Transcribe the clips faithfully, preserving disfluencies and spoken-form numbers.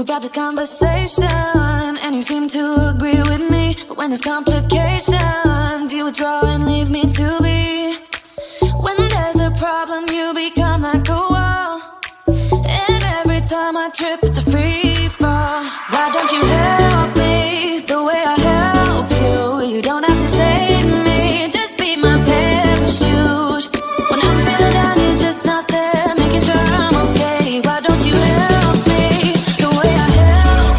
We got this conversation, and you seem to agree with me. But when there's complications, you withdraw and leave me to be. When there's a problem, you become like a wall, and every time I trip, it's a free fall. Why don't you help me the way I help you? You don't have to save me, just be my parachute. When I'm feeling down, you're just not there, making sure I'm okay. Why don't you help me the way I help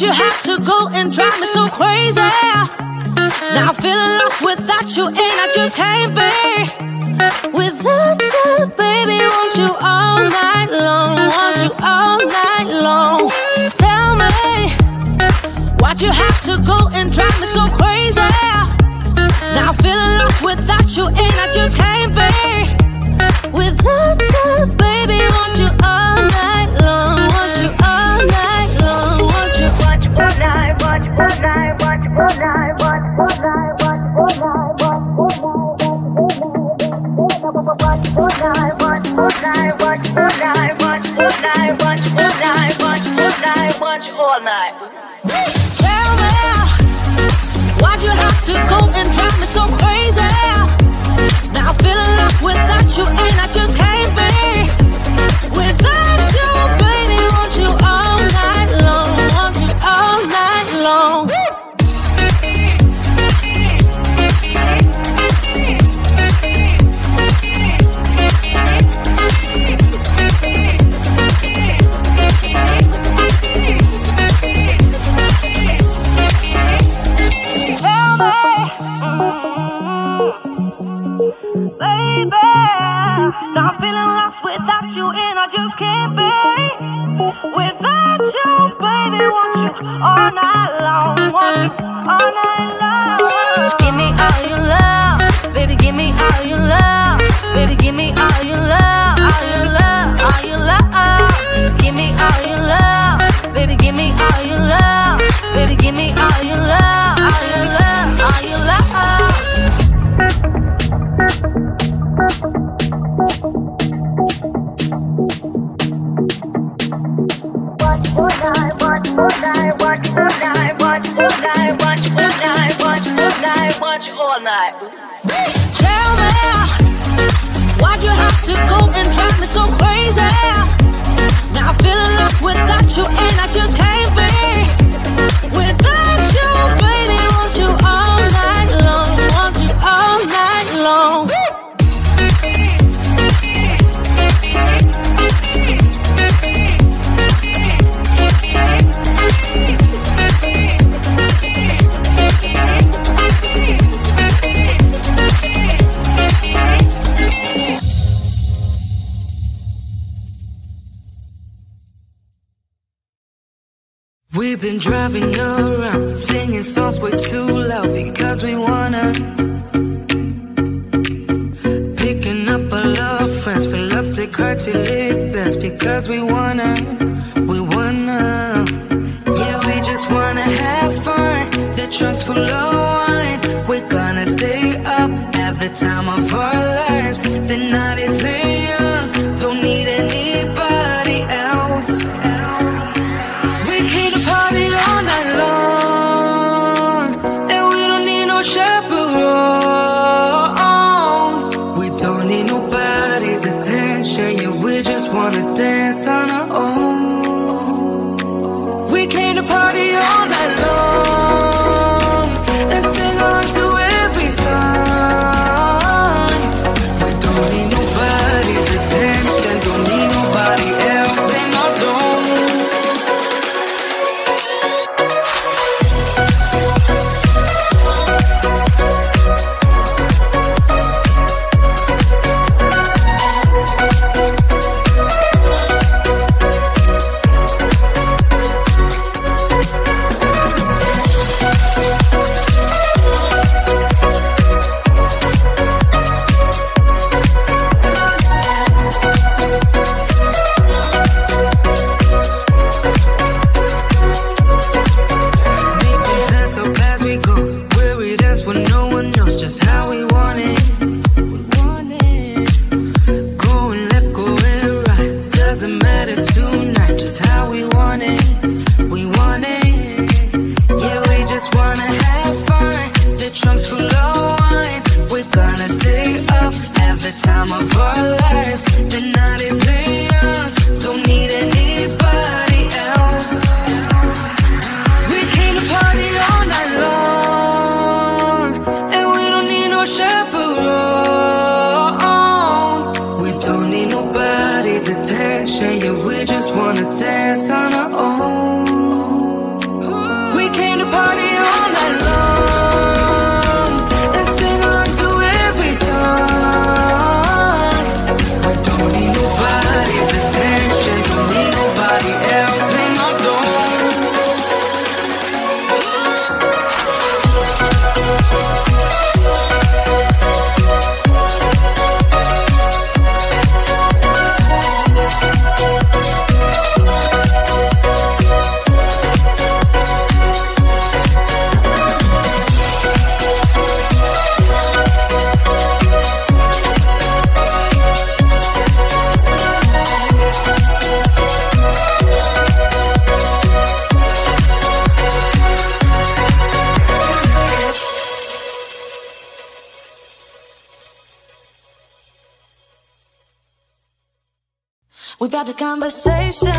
Why'd you have to go and drive me so crazy? Now I'm feeling lost without you, and I just can't be without you, baby. Want you all night long, want you all night long. Tell me, why'd you have to go and drive me so crazy? Now I'm feeling lost without you, and I just can't be without you, baby. Want you all night long, want you all night long, want you. Watch all night, watch all night, watch all night, watch all night, watch all night, watch all night, watch all night, watch all night, watch all night, watch all night, watch all night, watch all night, watch all night. Tell me, why'd you have to go and drive me so crazy? Now I feel lost without you, and I just can't be without you, baby. Want you all night long, want you all night long. Now I'm feeling lost without you, and I just can't be without you, baby. Want you all night long, want you all night long. Give me all your love, baby. Give me all your love, baby. Give me all your love, all your love, all your love. Give me all your love, baby. Give me all your love, baby. Give me all your love, all your love, all your love. Watch all night. Tell me, why'd you have to go and drive me so crazy? Now I feel lost without you, and I just can't be without you, baby. Want you all night long, want you all night long. We've been driving around, singing songs way too loud because we wanna. Picking up all our friends, fill up the car till it burns because we wanna, we wanna. Yeah, we just wanna have fun, the trunk's full of wine. We're gonna stay up, have the time of our lives. The night is young, don't need anybody else, else. Came to party all night long, and we don't need no chaperone. We don't need nobody's attention, yeah, we just wanna dance on our own. We came to party all night long, and sing on to every song. We don't need nobody's attention, don't need nobody else in our zone. Attention, yeah, we just wanna dance on our own. We've had this conversation,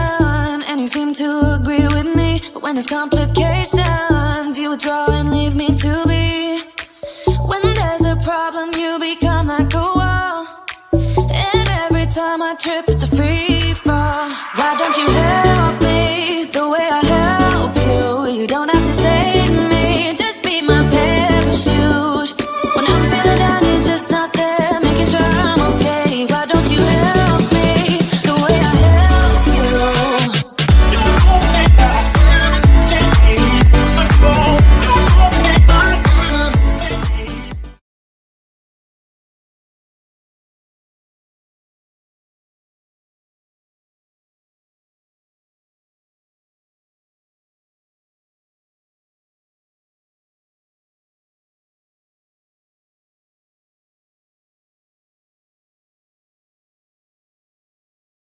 and you seem to agree with me. But when there's complications, you withdraw and leave me to be. When there's a problem, you become like a wall, and every time I trip, it's a free fall. Why don't you